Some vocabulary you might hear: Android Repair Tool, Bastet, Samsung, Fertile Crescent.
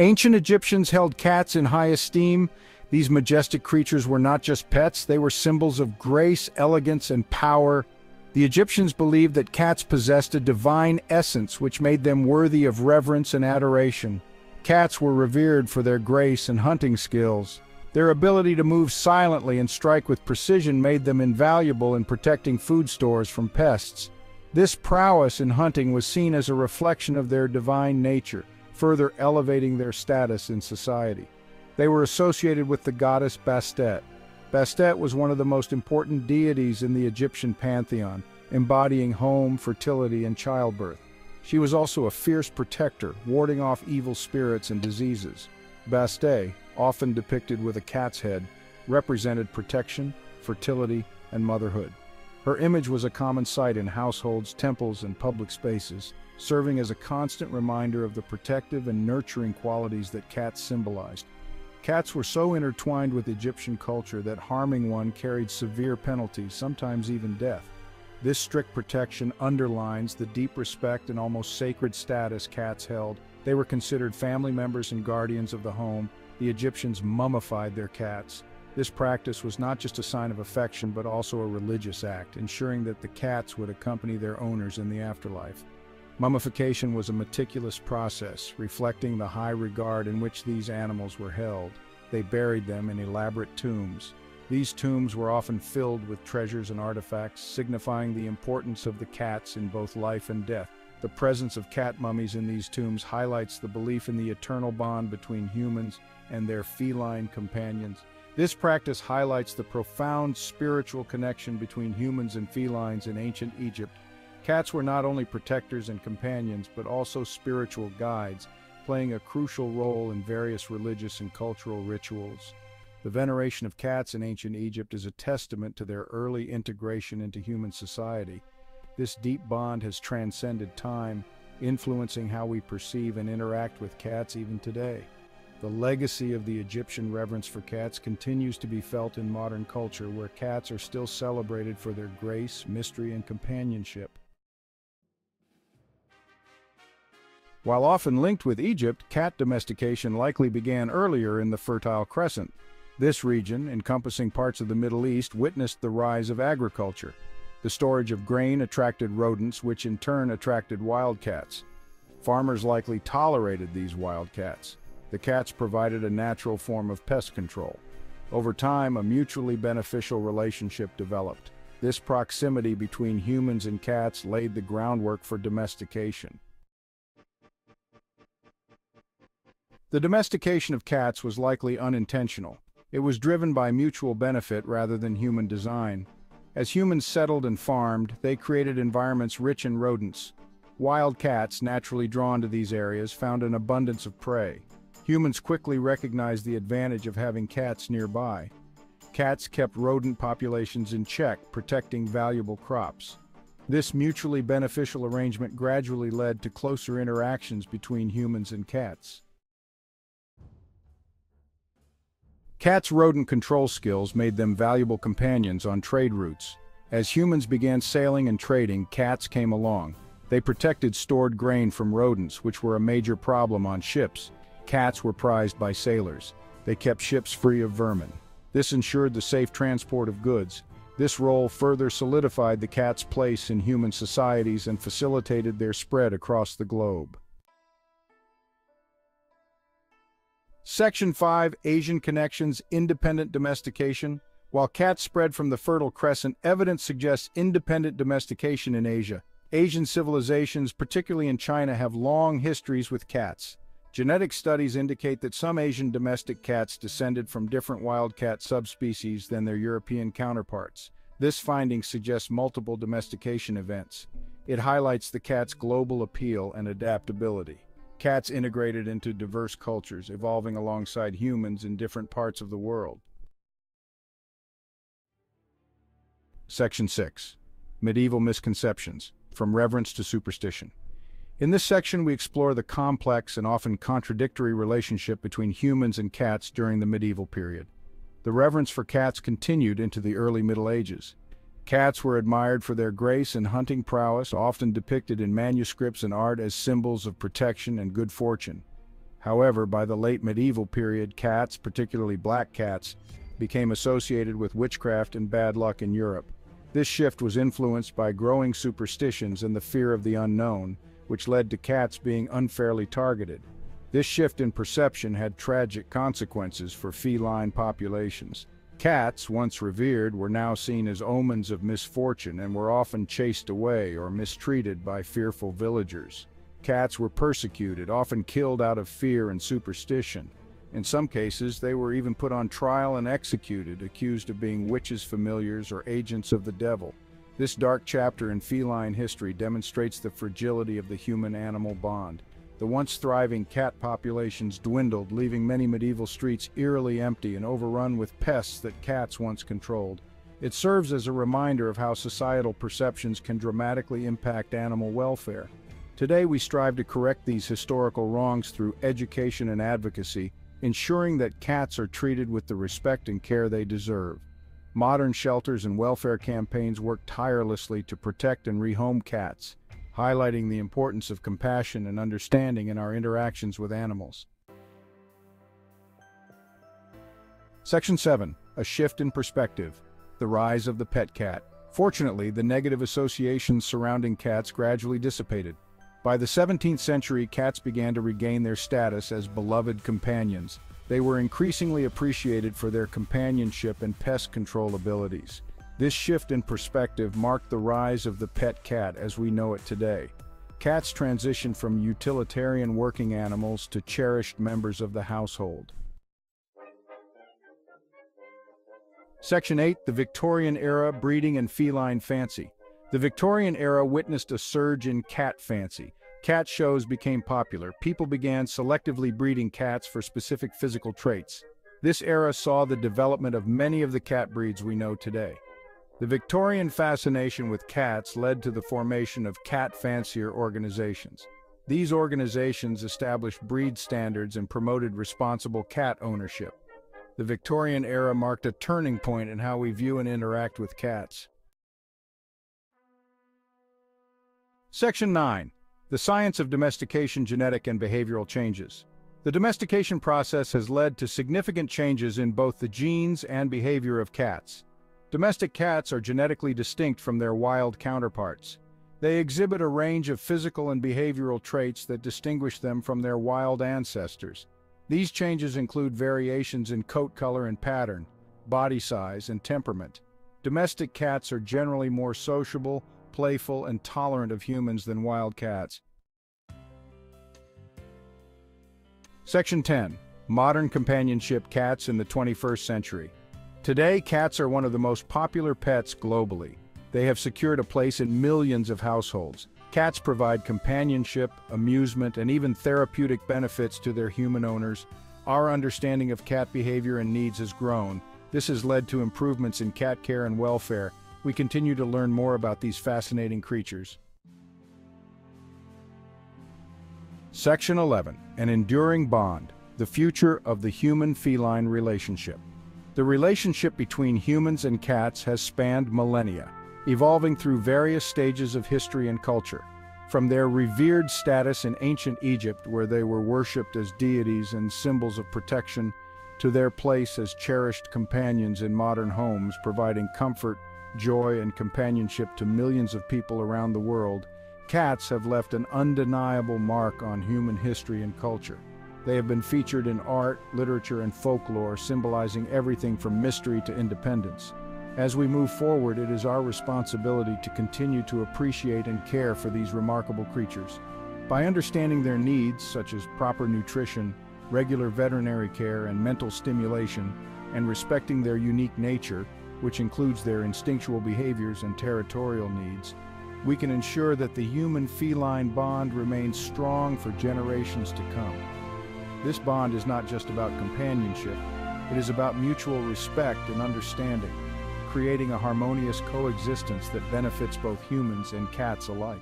Ancient Egyptians held cats in high esteem. These majestic creatures were not just pets, they were symbols of grace, elegance, and power. The Egyptians believed that cats possessed a divine essence which made them worthy of reverence and adoration. Cats were revered for their grace and hunting skills. Their ability to move silently and strike with precision made them invaluable in protecting food stores from pests. This prowess in hunting was seen as a reflection of their divine nature, further elevating their status in society. They were associated with the goddess Bastet. Bastet was one of the most important deities in the Egyptian pantheon, embodying home, fertility, and childbirth. She was also a fierce protector, warding off evil spirits and diseases. Bastet, often depicted with a cat's head, represented protection, fertility, and motherhood. Her image was a common sight in households, temples, and public spaces, serving as a constant reminder of the protective and nurturing qualities that cats symbolized. Cats were so intertwined with Egyptian culture that harming one carried severe penalties, sometimes even death. This strict protection underlines the deep respect and almost sacred status cats held. They were considered family members and guardians of the home. The Egyptians mummified their cats. This practice was not just a sign of affection, but also a religious act, ensuring that the cats would accompany their owners in the afterlife. Mummification was a meticulous process, reflecting the high regard in which these animals were held. They buried them in elaborate tombs. These tombs were often filled with treasures and artifacts, signifying the importance of the cats in both life and death. The presence of cat mummies in these tombs highlights the belief in the eternal bond between humans and their feline companions. This practice highlights the profound spiritual connection between humans and felines in ancient Egypt. Cats were not only protectors and companions, but also spiritual guides, playing a crucial role in various religious and cultural rituals. The veneration of cats in ancient Egypt is a testament to their early integration into human society. This deep bond has transcended time, influencing how we perceive and interact with cats even today. The legacy of the Egyptian reverence for cats continues to be felt in modern culture, where cats are still celebrated for their grace, mystery, and companionship. While often linked with Egypt, cat domestication likely began earlier in the Fertile Crescent. This region, encompassing parts of the Middle East, witnessed the rise of agriculture. The storage of grain attracted rodents, which in turn attracted wildcats. Farmers likely tolerated these wildcats. The cats provided a natural form of pest control. Over time, a mutually beneficial relationship developed. This proximity between humans and cats laid the groundwork for domestication. The domestication of cats was likely unintentional. It was driven by mutual benefit rather than human design. As humans settled and farmed, they created environments rich in rodents. Wild cats, naturally drawn to these areas, found an abundance of prey. Humans quickly recognized the advantage of having cats nearby. Cats kept rodent populations in check, protecting valuable crops. This mutually beneficial arrangement gradually led to closer interactions between humans and cats. Cats' rodent control skills made them valuable companions on trade routes. As humans began sailing and trading, cats came along. They protected stored grain from rodents, which were a major problem on ships. Cats were prized by sailors. They kept ships free of vermin. This ensured the safe transport of goods. This role further solidified the cat's place in human societies and facilitated their spread across the globe. Section 5, Asian Connections, Independent Domestication. While cats spread from the Fertile Crescent, evidence suggests independent domestication in Asia. Asian civilizations, particularly in China, have long histories with cats. Genetic studies indicate that some Asian domestic cats descended from different wildcat subspecies than their European counterparts. This finding suggests multiple domestication events. It highlights the cat's global appeal and adaptability. Cats integrated into diverse cultures, evolving alongside humans in different parts of the world. Section 6. Medieval Misconceptions, From Reverence to Superstition. In this section, we explore the complex and often contradictory relationship between humans and cats during the medieval period. The reverence for cats continued into the early Middle Ages. Cats were admired for their grace and hunting prowess, often depicted in manuscripts and art as symbols of protection and good fortune. However, by the late medieval period, cats, particularly black cats, became associated with witchcraft and bad luck in Europe. This shift was influenced by growing superstitions and the fear of the unknown, which led to cats being unfairly targeted. This shift in perception had tragic consequences for feline populations. Cats, once revered, were now seen as omens of misfortune and were often chased away or mistreated by fearful villagers. Cats were persecuted, often killed out of fear and superstition. In some cases, they were even put on trial and executed, accused of being witches' familiars or agents of the devil. This dark chapter in feline history demonstrates the fragility of the human-animal bond. The once thriving cat populations dwindled, leaving many medieval streets eerily empty and overrun with pests that cats once controlled. It serves as a reminder of how societal perceptions can dramatically impact animal welfare. Today, we strive to correct these historical wrongs through education and advocacy, ensuring that cats are treated with the respect and care they deserve. Modern shelters and welfare campaigns work tirelessly to protect and rehome cats, highlighting the importance of compassion and understanding in our interactions with animals. Section 7. A shift in perspective. The rise of the pet cat. Fortunately, the negative associations surrounding cats gradually dissipated. By the 17th century, cats began to regain their status as beloved companions. They were increasingly appreciated for their companionship and pest control abilities. This shift in perspective marked the rise of the pet cat as we know it today. Cats transitioned from utilitarian working animals to cherished members of the household. Section 8. The Victorian Era, Breeding and Feline Fancy. The Victorian era witnessed a surge in cat fancy. Cat shows became popular. People began selectively breeding cats for specific physical traits. This era saw the development of many of the cat breeds we know today. The Victorian fascination with cats led to the formation of cat fancier organizations. These organizations established breed standards and promoted responsible cat ownership. The Victorian era marked a turning point in how we view and interact with cats. Section 9. The Science of Domestication, Genetic and Behavioral Changes. The domestication process has led to significant changes in both the genes and behavior of cats. Domestic cats are genetically distinct from their wild counterparts. They exhibit a range of physical and behavioral traits that distinguish them from their wild ancestors. These changes include variations in coat color and pattern, body size, and temperament. Domestic cats are generally more sociable, playful, and tolerant of humans than wild cats. Section 10. Modern Companionship Cats in the 21st Century. Today, cats are one of the most popular pets globally. They have secured a place in millions of households. Cats provide companionship, amusement, and even therapeutic benefits to their human owners. Our understanding of cat behavior and needs has grown. This has led to improvements in cat care and welfare. We continue to learn more about these fascinating creatures. Section 11. An Enduring Bond. The Future of the Human-Feline Relationship. The relationship between humans and cats has spanned millennia, evolving through various stages of history and culture. From their revered status in ancient Egypt, where they were worshipped as deities and symbols of protection, to their place as cherished companions in modern homes, providing comfort, joy, and companionship to millions of people around the world, cats have left an undeniable mark on human history and culture. They have been featured in art, literature, and folklore, symbolizing everything from mystery to independence. As we move forward, it is our responsibility to continue to appreciate and care for these remarkable creatures. By understanding their needs, such as proper nutrition, regular veterinary care, and mental stimulation, and respecting their unique nature, which includes their instinctual behaviors and territorial needs, we can ensure that the human-feline bond remains strong for generations to come. This bond is not just about companionship, it is about mutual respect and understanding, creating a harmonious coexistence that benefits both humans and cats alike.